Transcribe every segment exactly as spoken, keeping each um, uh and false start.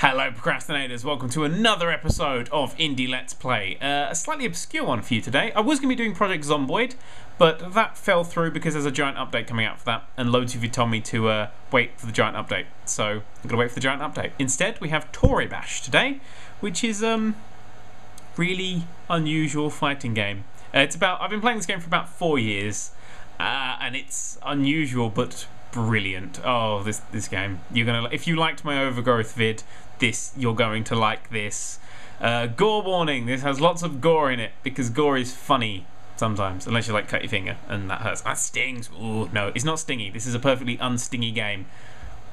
Hello procrastinators, welcome to another episode of Indie Let's Play. Uh, a slightly obscure one for you today. I was going to be doing Project Zomboid, but that fell through because there's a giant update coming out for that, and loads of you told me to uh, wait for the giant update, so I'm going to wait for the giant update. Instead, we have Toribash today, which is um really unusual fighting game. Uh, it's about I've been playing this game for about four years, uh, and it's unusual, but brilliant. Oh, this this game. You're gonna if you liked my Overgrowth vid, this you're going to like this. Uh, gore warning. This has lots of gore in it because gore is funny sometimes, unless you like cut your finger and that hurts. That stings. Ooh, no, it's not stingy. This is a perfectly unstingy game.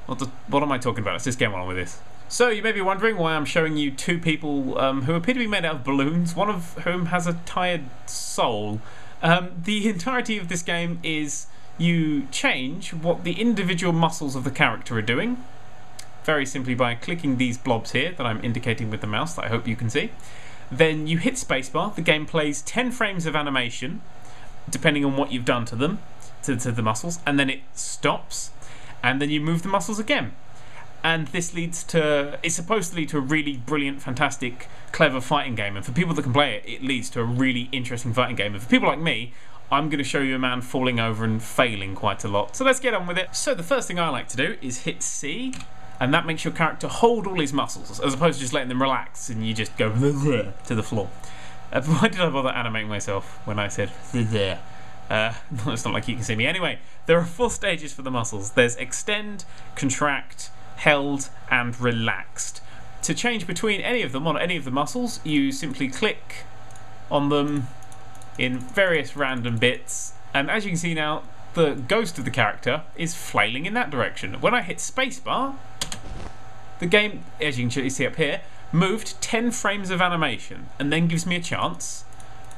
What the, what am I talking about? It's this game on with this. So you may be wondering why I'm showing you two people um, who appear to be made out of balloons. One of whom has a tired soul. Um, the entirety of this game is. You change what the individual muscles of the character are doing very simply by clicking these blobs here that I'm indicating with the mouse that I hope you can see. Then you hit spacebar, the game plays ten frames of animation depending on what you've done to them, to, to the muscles, and then it stops, and then you move the muscles again. And this leads to, it's supposed to lead to a really brilliant, fantastic, clever fighting game, and for people that can play it, it leads to a really interesting fighting game. And for people like me, I'm going to show you a man falling over and failing quite a lot. So let's get on with it. So the first thing I like to do is hit C, and that makes your character hold all his muscles, as opposed to just letting them relax and you just go to the floor. Uh, why did I bother animating myself when I said there? Uh, it's not like you can see me. Anyway, there are four stages for the muscles. There's extend, contract, held, and relaxed. To change between any of them on any of the muscles, you simply click on them in various random bits, and as you can see now, the ghost of the character is flailing in that direction. When I hit spacebar, the game, as you can see up here, moved ten frames of animation, and then gives me a chance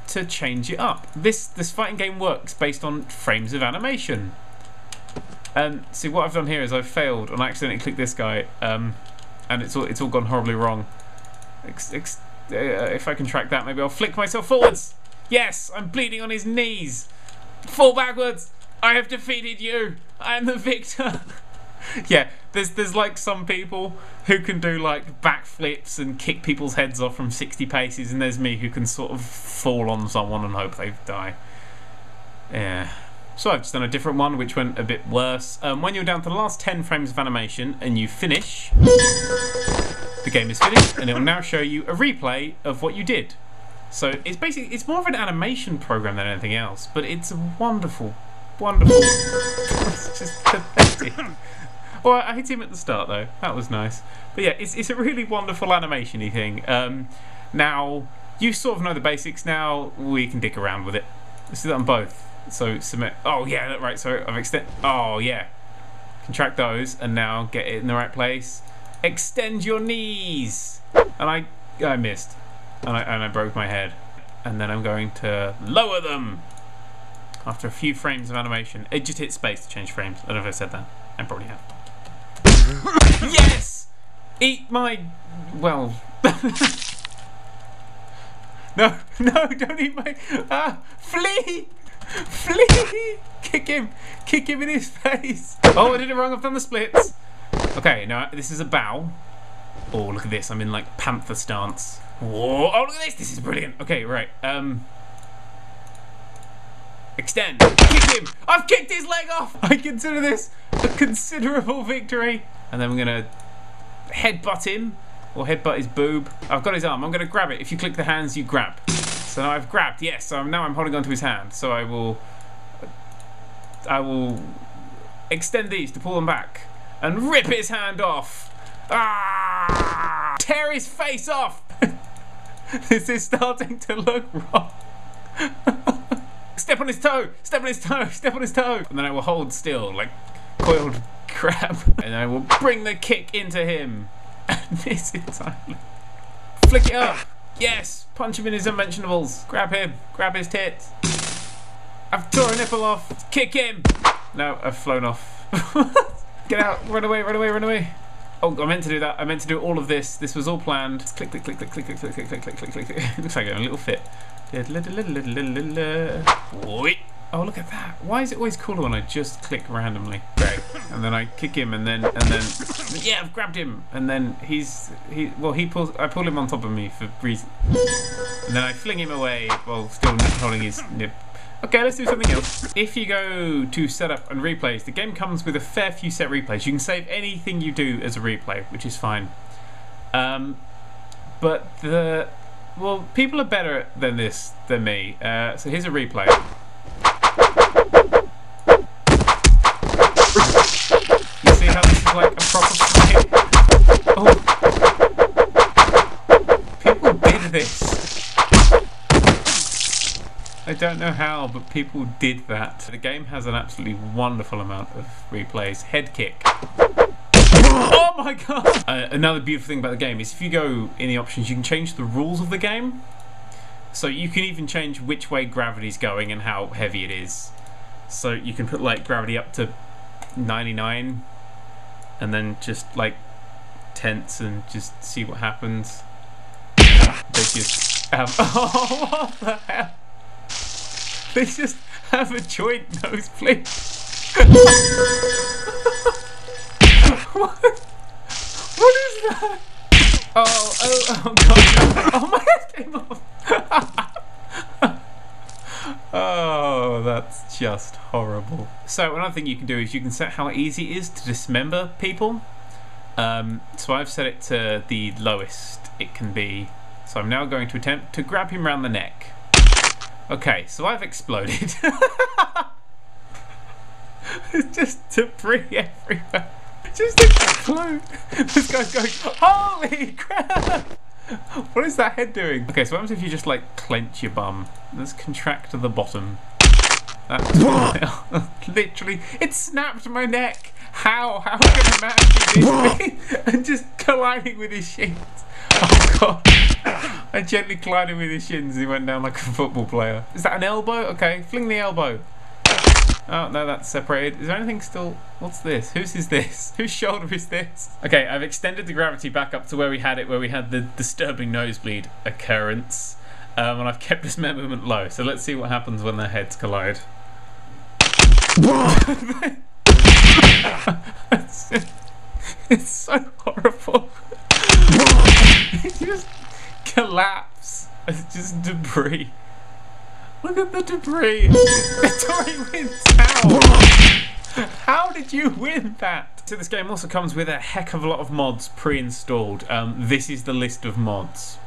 to change it up. This this fighting game works based on frames of animation. And see, what I've done here is I've failed, and I accidentally clicked this guy, um, and it's all it's all gone horribly wrong. Ex ex uh, if I can track that, maybe I'll flick myself forwards. Yes, I'm bleeding on his knees. Fall backwards. I have defeated you. I am the victor. Yeah, there's there's like some people who can do like backflips and kick people's heads off from sixty paces, and there's me who can sort of fall on someone and hope they die. Yeah. So I've just done a different one, which went a bit worse. Um, when you're down to the last ten frames of animation and you finish, the game is finished, and it will now show you a replay of what you did. So it's basically, it's more of an animation program than anything else, but it's wonderful, wonderful. It's just pathetic. Well, I hit him at the start though, that was nice. But yeah, it's, it's a really wonderful animation-y thing. Um, now, you sort of know the basics now, we can dick around with it. Let's do that on both. So submit, oh yeah, right, so I've extend, oh yeah. Contract those and now get it in the right place. Extend your knees. And I, I missed. And I, and I broke my head, and then I'm going to lower them after a few frames of animation. It just hit space to change frames. I don't know if I said that. I probably have. Yes, eat my well. No, no, don't eat my ah! Flee, flee! Kick him, kick him in his face. Oh, I did it wrong. I've done the splits. Okay, now this is a bow. Oh, look at this. I'm in like panther stance. Whoa, oh look at this, this is brilliant. Okay, right, um... extend, kick him! I've kicked his leg off! I consider this a considerable victory. And then I'm gonna headbutt him, or headbutt his boob. I've got his arm, I'm gonna grab it. If you click the hands, you grab. So now I've grabbed, yes, so now I'm holding onto his hand. So I will, I will extend these to pull them back and rip his hand off. Ah! Tear his face off! This is starting to look wrong. Step on his toe, step on his toe, step on his toe. And then I will hold still, like coiled crab. And I will bring the kick into him. And this is like, flick it up. Yes, punch him in his unmentionables. Grab him, grab his tits. I've torn a nipple off, kick him. No, I've flown off. Get out, run away, run away, run away. Oh, I meant to do that. I meant to do all of this. This was all planned. Click, click, click, click, click, click, click, click, click, click, click. Looks like I'm a little fit. Wait. Oh, look at that. Why is it always cooler when I just click randomly? Okay. And then I kick him and then, and then, yeah, I've grabbed him. And then he's, he, well, he pulls, I pull him on top of me for reason. And then I fling him away while still holding his nib. Okay, let's do something else. If you go to setup and replays, the game comes with a fair few set replays. You can save anything you do as a replay, which is fine. Um, but the, well, people are better than this, than me. Uh, so here's a replay. Like a proper game. Oh. People did this. I don't know how, but people did that. The game has an absolutely wonderful amount of replays. Head kick. Oh my god! Uh, another beautiful thing about the game is if you go in the options, you can change the rules of the game. So you can even change which way gravity's going and how heavy it is. So you can put like gravity up to ninety-nine. And then just like tense and just see what happens. They just have, oh, what the hell? They just have a joint nosebleed. What? What is that? Oh, oh, oh god! Oh my came off. Oh, that's just horrible. So another thing you can do is you can set how easy it is to dismember people. Um, so I've set it to the lowest it can be. So I'm now going to attempt to grab him around the neck. Okay, so I've exploded. It's just debris everywhere. Just explode. This guy's going, holy crap! What is that head doing? Okay, so what happens if you just like clench your bum? Let's contract to the bottom. That's literally, it snapped my neck. How? How can a man do this? And just colliding with his shins. Oh god. I gently collided with his shins. He went down like a football player. Is that an elbow? Okay, fling the elbow. Oh no, that's separated. Is there anything still? What's this? Whose is this? Whose shoulder is this? Okay, I've extended the gravity back up to where we had it, where we had the disturbing nosebleed occurrence. Um, and I've kept this movement low. So let's see what happens when their heads collide. it's, it's so horrible. It just collapse. It's just debris. Look at the debris. The Tori wins. How? How did you win that? So this game also comes with a heck of a lot of mods pre-installed. Um, this is the list of mods.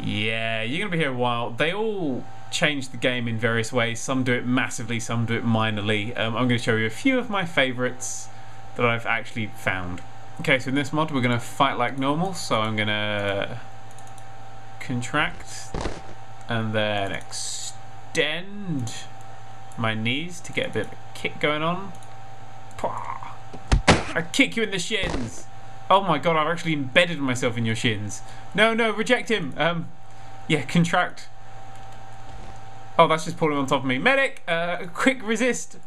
Yeah, you're gonna be here a while. They all change the game in various ways. Some do it massively, some do it minorly. Um, I'm going to show you a few of my favourites that I've actually found. Okay, so in this mod we're going to fight like normal, so I'm going to contract and then extend my knees to get a bit of a kick going on. I kick you in the shins! Oh my god, I've actually embedded myself in your shins. No, no, reject him! Um, yeah, contract. Oh, that's just pulling on top of me. Medic! Uh, quick resist!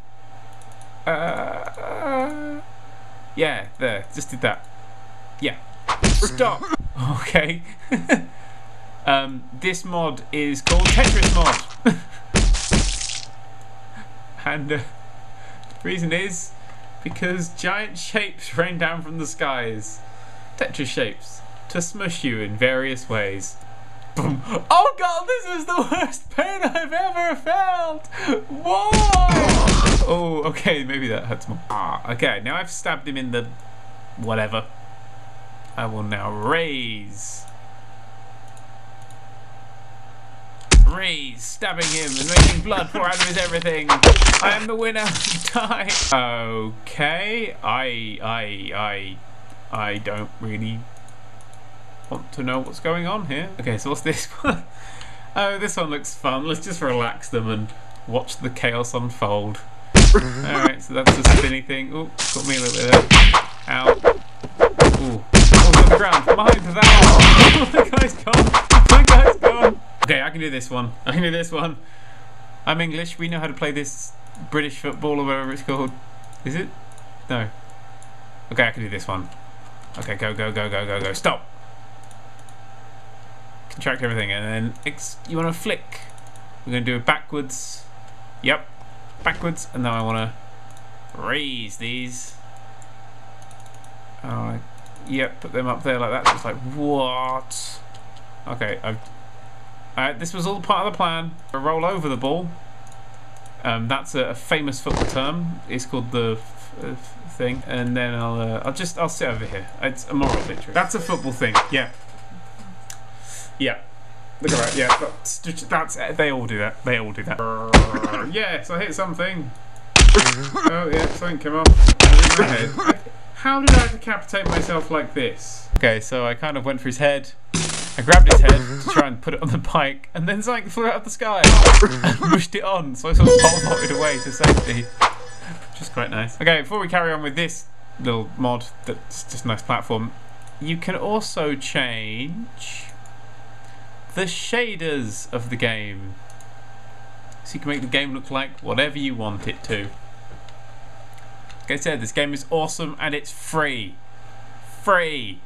Uh, uh, yeah, there. Just did that. Yeah. Stop! Okay. um, this mod is called Tetris Mod. And uh, the reason is because giant shapes rain down from the skies. Tetris shapes. To smush you in various ways. Oh god, this is the worst pain I've ever felt! Whoa! Oh, okay, maybe that hurts more. Ah, okay, now I've stabbed him in the whatever. I will now raise. Raise, stabbing him and making blood pour out of his everything. I am the winner, die! Okay, I, I, I, I don't really want to know what's going on here. Okay, so what's this one? Oh, this one looks fun. Let's just relax them and watch the chaos unfold. Alright, so that's a spinny thing. Ooh, got me a little bit there. Ow. Ooh. Oh, on the ground. Behind that. Oh, the guy's gone. My guy's gone. Okay, I can do this one. I can do this one. I'm English. We know how to play this British football or whatever it's called. Is it? No. Okay, I can do this one. Okay, go, go, go, go, go, go. Stop. Contract everything and then ex you want to flick We're going to do it backwards. Yep, backwards. And then I want to raise these. Uh, yep, put them up there like that. It's like, what? Okay, I've, uh, this was all part of the plan. I roll over the ball. Um, that's a, a famous football term. It's called the thing. And then I'll, uh, I'll just, I'll sit over here. It's a moral victory. That's a football thing. Yeah. Yeah. Look at that. Yeah. That's, that's, they all do that. They all do that. Yes, I hit something. Oh, yeah, something came off. In my head. How did I decapitate myself like this? Okay, so I kind of went for his head. I grabbed his head to try and put it on the bike, and then something flew out of the sky and pushed it on, so I sort of pole-vaulted away to safety. Which is quite nice. Okay, before we carry on with this little mod that's just a nice platform, you can also change the shaders of the game. So you can make the game look like whatever you want it to. Like I said, this game is awesome and it's free. Free!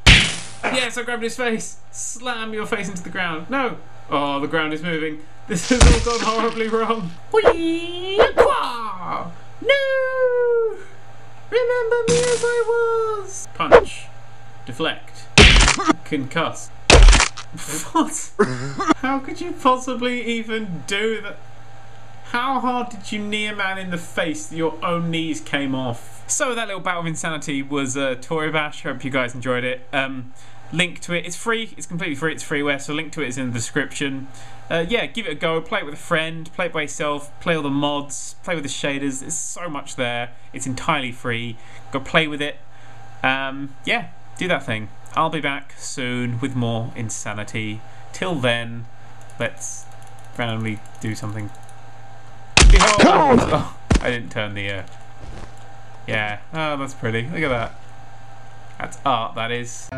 Yes, I grabbed his face! Slam your face into the ground. No! Oh, the ground is moving. This has all gone horribly wrong. No! Remember me as I was! Punch. Deflect. Concuss. What? How could you possibly even do that? How hard did you knee a man in the face that your own knees came off? So that little battle of insanity was uh, Toribash. Hope you guys enjoyed it. Um, link to it. It's free. It's completely free. It's freeware. So link to it is in the description. Uh, yeah, give it a go. Play it with a friend. Play it by yourself. Play all the mods. Play with the shaders. There's so much there. It's entirely free. Go play with it. Um, yeah, do that thing. I'll be back soon with more insanity. Till then, let's randomly do something. Behold! Oh, I didn't turn the, uh... yeah. Oh, that's pretty. Look at that. That's art, that is.